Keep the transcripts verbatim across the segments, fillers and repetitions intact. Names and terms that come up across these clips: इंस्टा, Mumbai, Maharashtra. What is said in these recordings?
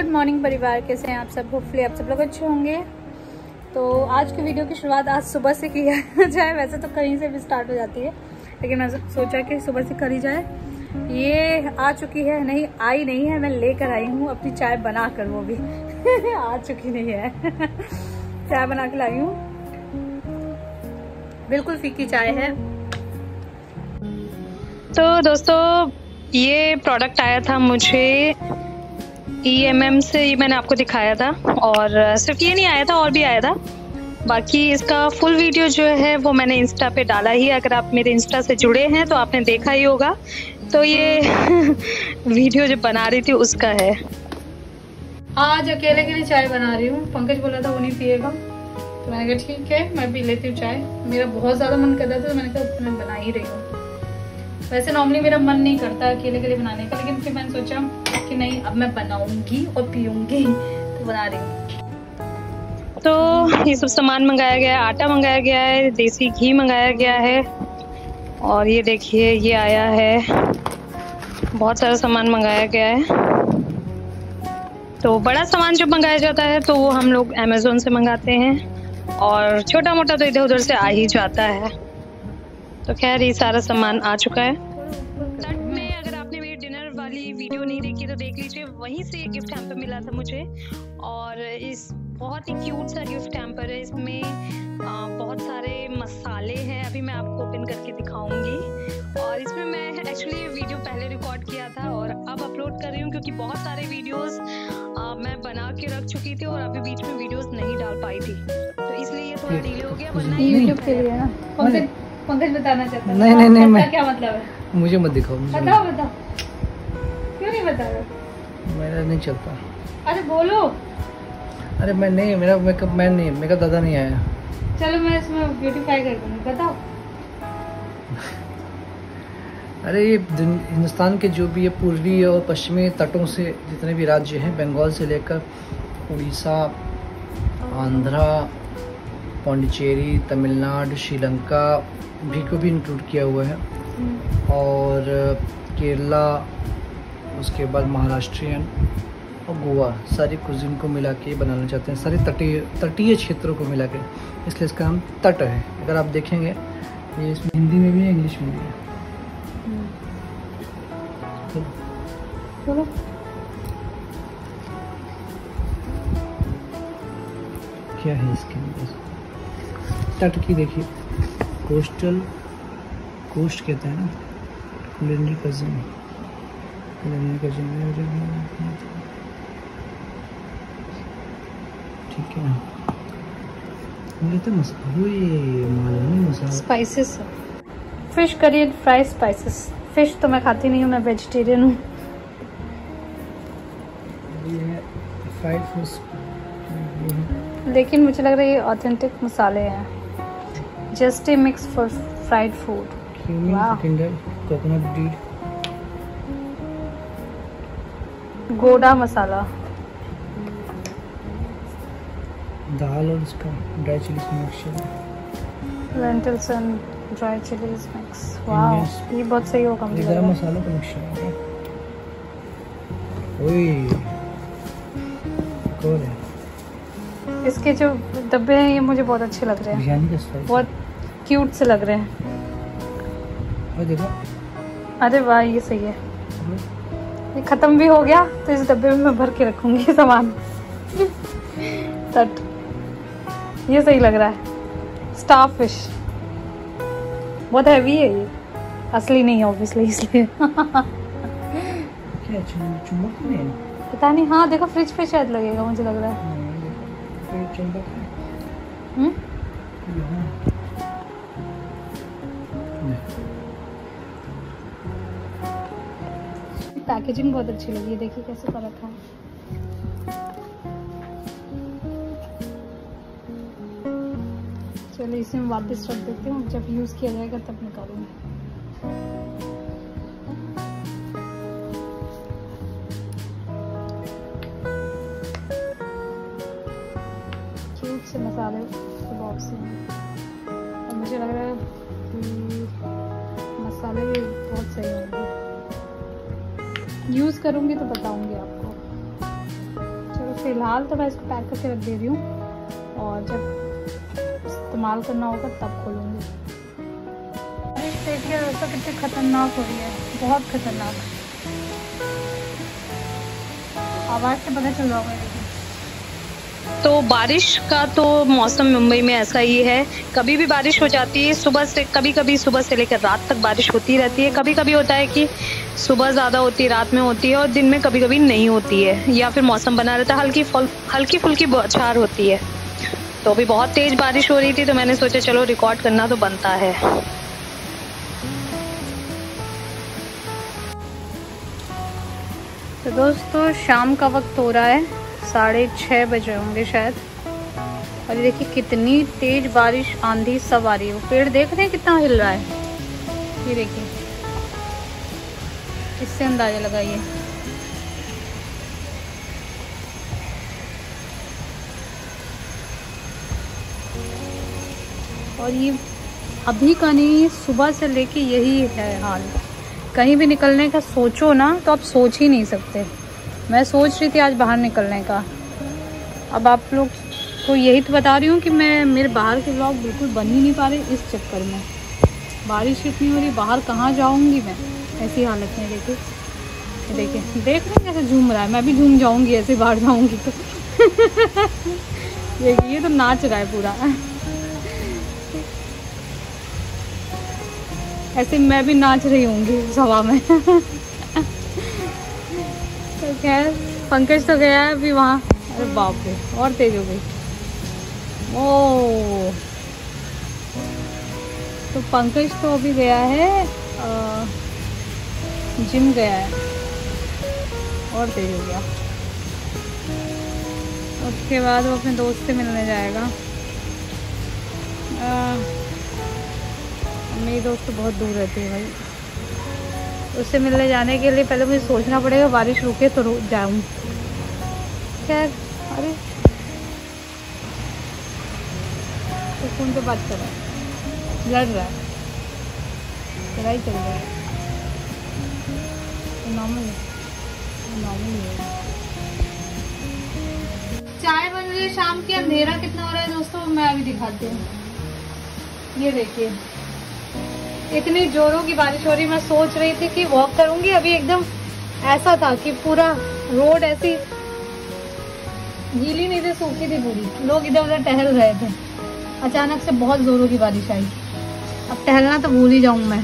Good morning परिवार, कैसे हैं आप सब। होपफुली आप सब लोग अच्छे होंगे। तो आज की वीडियो की शुरुआत आज सुबह से की जाए। वैसे तो कहीं से भी स्टार्ट हो जाती है, लेकिन मैं सोचा कि सुबह से करी जाए। ये आ चुकी है, नहीं आई नहीं है, मैं लेकर आई हूँ अपनी चाय बना कर, वो भी आ चुकी नहीं है। चाय बना के लाई हूँ, बिल्कुल फीकी चाय है। तो दोस्तों ये प्रोडक्ट आया था मुझे ई एम एम से, ये मैंने आपको दिखाया था। और सिर्फ ये नहीं आया था, और भी आया था। बाकी इसका फुल वीडियो जो है वो मैंने इंस्टा पे डाला ही, अगर आप मेरे इंस्टा से जुड़े हैं तो आपने देखा ही होगा। तो ये वीडियो जो बना रही थी उसका है। आज अकेले के लिए चाय बना रही हूँ। पंकज बोला था वो नहीं पिएगा, तो मैंने कहा ठीक है मैं पी लेती हूँ चाय। मेरा बहुत ज़्यादा मन कर रहा था, तो मैंने कहा मैं बना ही रही हूँ। वैसे नॉर्मली मेरा मन नहीं करता अकेले के लिए बनाने का, लेकिन फिर मैंने सोचा कि नहीं अब मैं बनाऊंगी और पीऊंगी, तो बना रही हूँ। तो ये सब सामान मंगाया गया है, आटा मंगाया गया है, देसी घी मंगाया गया है, और ये देखिए ये आया है। बहुत सारा सामान मंगाया गया है। तो बड़ा सामान जो मंगाया जाता है तो वो हम लोग अमेज़ोन से मंगाते हैं, और छोटा मोटा तो इधर उधर से आ ही जाता है। तो खैर ये सारा सामान आ चुका है। तट में अगर आपने मेरी डिनर वाली वीडियो नहीं देखी तो देख लीजिए, वहीं से गिफ्ट हैम्पर मिला था मुझे। और इस बहुत ही क्यूट सा गिफ्ट हैम्पर है, इसमें बहुत सारे मसाले हैं। अभी मैं आपको ओपन करके दिखाऊंगी। और इसमें मैं एक्चुअली वीडियो पहले रिकॉर्ड किया था और अब अपलोड कर रही हूँ, क्योंकि बहुत सारे वीडियोज़ मैं बना के रख चुकी थी और अभी बीच में वीडियोज़ नहीं डाल पाई थी, तो इसलिए ये थोड़ा डिले हो गया। वरना यूट्यूब के लिए ना पंकज बताना चाहता है। नहीं नहीं नहीं, मैं क्या मतलब है, मुझे मत दिखाओ। मुझे बताओ बताओ, क्यों नहीं बता रहे? मेरा नहीं चलता। अरे बोलो। अरे मैं नहीं, मेरा मेकअप मैन नहीं, मेकअप दादा नहीं आया। चलो मैं इसमें ब्यूटीफाई कर दूंगी, बताओ। अरे ये हिंदुस्तान के जो भी ये पूर्वी और पश्चिमी तटों से जितने भी राज्य हैं, बंगाल से लेकर उड़ीसा, आंध्रा, पांडिचेरी, तमिलनाडु, श्रीलंका भी को भी इंक्लूड किया हुआ है, और केरला, उसके बाद महाराष्ट्रियन और गोवा, सारी कुजिन को मिला के बनाना चाहते हैं, सारे तटीय तटीय क्षेत्रों को मिला के, इसलिए इसका नाम तट है। अगर आप देखेंगे ये इसमें हिंदी में भी है, इंग्लिश में भी है। चलो क्या है इसके अंदर, तट की देखिए, कोस्टल कोस्ट कहते हैं ना, कुलिनरी कजिन, कुलिनरी कजिन ठीक है। ये तो masala spices, fish curry and fry spices. Fish तो मैं खाती नहीं हूँ, मैं वेजिटेरियन हूँ। ये फ्राइड फिश, लेकिन मुझे लग रहा है ये ऑथेंटिक मसाले हैं। Just a mix for fried food, coconut deed, goda masala, दाल और इसका dry chillies mix, lentils and dry chillies mix. Wow ये बहुत सही होगा। मुझे गरम मसालों का मिक्सचर। ओए कौन है इसके जो डब्बे हैं, ये मुझे बहुत अच्छे लग रहे हैं, बहुत क्यूट से लग रहे हैं। अरे वाह ये सही है। ये खत्म भी हो गया तो इस डब्बे में मैं भर के रखूंगी सामान। तट ये सही लग रहा है। स्टार फिश बहुत हैवी है, ये असली नहीं है ऑब्वियसली, इसलिए पता नहीं। हाँ देखो फ्रिज पे शायद लगेगा, मुझे लग रहा है। पैकेजिंग बहुत अच्छी लगी, देखिए कैसे कर रखा है। चलो इसे मैं वापस रख देती हूँ, जब यूज किया जाएगा तब निकालूंगी। मसाले के बॉक्स हैं, और मुझे लग रहा है कि मसाले भी बहुत सही होंगे। यूज़ करूँगी तो बताऊँगी आपको। फ़िलहाल तो मैं इसको पैक करके रख दे रही हूँ और जब इस्तेमाल करना होगा तब खोलूँगी। देखिए दोस्तों कितनी खतरनाक हो रही है, बहुत खतरनाक, आवाज़ से पता चल रहा है। तो बारिश का तो मौसम मुंबई में ऐसा ही है, कभी भी बारिश हो जाती है, सुबह से कभी कभी सुबह से लेकर रात तक बारिश होती रहती है। कभी कभी होता है कि सुबह ज़्यादा होती है, रात में होती है और दिन में कभी कभी नहीं होती है, या फिर मौसम बना रहता है, हल्की हल्की फुल्की बौछार होती है। तो अभी बहुत तेज़ बारिश हो रही थी तो मैंने सोचा चलो रिकॉर्ड करना तो बनता है। तो दोस्तों शाम का वक्त हो रहा है, साढ़े छः बजे होंगे शायद, और ये देखिए कितनी तेज बारिश, आंधी सब आ रही है। पेड़ देख रहे हैं कितना हिल रहा है, ये देखिए, इससे अंदाजा लगाइए। और ये अभी का नहीं, सुबह से लेके यही है हाल, कहीं भी निकलने का सोचो ना तो आप सोच ही नहीं सकते। मैं सोच रही थी आज बाहर निकलने का, अब आप लोग को यही तो बता रही हूँ कि मैं मेरे बाहर के ब्लॉग बिल्कुल बन ही नहीं पा रहे इस चक्कर में। बारिश इतनी हो रही, बाहर कहाँ जाऊँगी मैं ऐसी हालत में। देखिए देखिए देख रहे हैं कैसे झूम रहा है, मैं भी झूम जाऊँगी ऐसे बाहर जाऊँगी तो। देखिए ये तो नाच रहा है पूरा, ऐसे मैं भी नाच रही होंगी हवा में। तो खैर पंकज तो गया है अभी वहाँ, अरे बाप रे और तेज हो गई। ओ तो पंकज तो अभी गया है आ, जिम गया है और तेज हो गया। उसके बाद वो अपने दोस्त से मिलने जाएगा, आ, मेरी दोस्त तो बहुत दूर रहती है भाई, उससे मिलने जाने के लिए पहले मुझे सोचना पड़ेगा बारिश रुके तो रुक जाऊँ। खैर अरे तो फोन पे बात कर रहा है, लड़ रहा है, लड़ाई चल रही है, नॉर्मल नॉर्मल है। चाय बन रही है शाम की, अंधेरा कितना हो रहा है दोस्तों मैं अभी दिखाती हूँ। ये देखिए इतनी जोरों की बारिश हो रही, मैं सोच रही थी कि वॉक करूंगी, अभी एकदम ऐसा था कि पूरा रोड ऐसी गीली नहीं थी, सूखी थी पूरी, लोग इधर उधर टहल रहे थे। अचानक से बहुत जोरों की बारिश आई, अब टहलना तो भूल ही जाऊं मैं।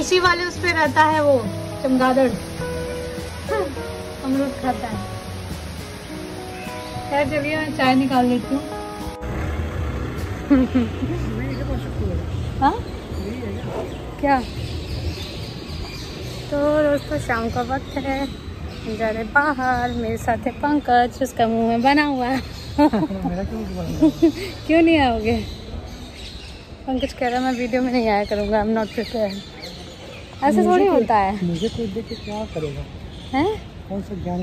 इसी वाले उस पे रहता है वो चमगादड़, अमरूद खाता है। खैर चलिए मैं चाय निकाल लेती हूँ। हाँ क्या, तो दोस्तों शाम का वक्त है, जा रहे बाहर, मेरे साथ है पंकज, उसका मुंह में बना हुआ है। क्यों नहीं आओगे? पंकज कह रहा मैं वीडियो में नहीं आया करूँगा, आई एम नॉट प्रिपेयर्ड। ऐसा थोड़ी होता है, मुझे कोई देख के क्या करेगा है, कौन सा ज्ञान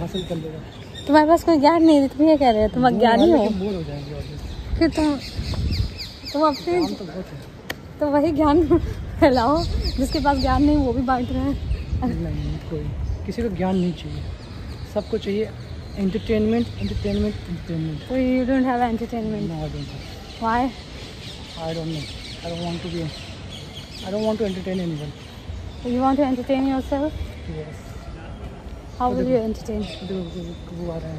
हासिल कर लेगा? तुम्हारे पास कोई ज्ञान नहीं है, तुम ये कह रहे हो तुम अज्ञानी हो, फिर तुम तुम अपने तो वही ज्ञान फैलाओ, जिसके पास ज्ञान नहीं वो भी बांट रहा है। नहीं कोई किसी को ज्ञान नहीं चाहिए, सबको चाहिए entertainment entertainment entertainment. You don't have entertainment? No I don't have. Why? I don't know, I don't want to be, I don't want to entertain anyone. You want to entertain yourself? Yes. How will you entertain?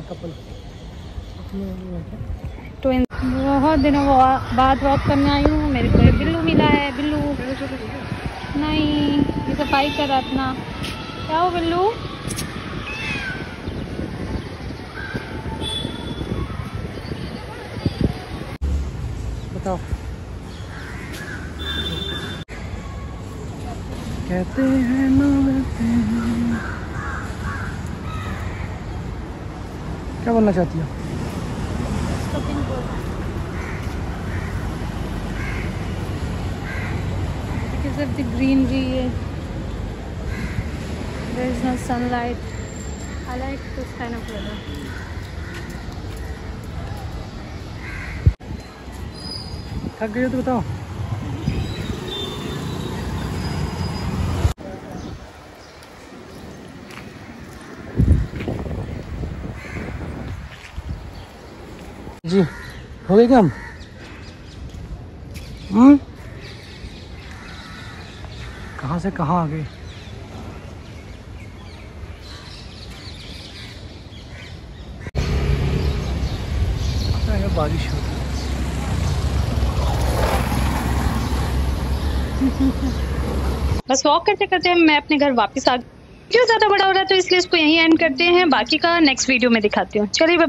Couple तो बहुत दिनों बाद walk करने आई हूँ, मेरे को बिल्लू मिला है। बिल्लू नहीं, ये सफाई कर अपना, क्या हो बिल्लू? बताओ कहते हैं मानते हैं, क्या बोलना चाहती हो? Because of the greenery, there is no sunlight. I like this kind of weather. थक गई हो तो बताओ। जी हो गए काम। हम्म कहाँ से कहाँ आ गए। बारिश हो बस वॉक करते करते मैं अपने घर वापस आ गई। वीडियो ज्यादा बड़ा हो रहा है तो इसलिए इसको यहीं एंड करते हैं, बाकी का नेक्स्ट वीडियो में दिखाती हूँ। चलिए।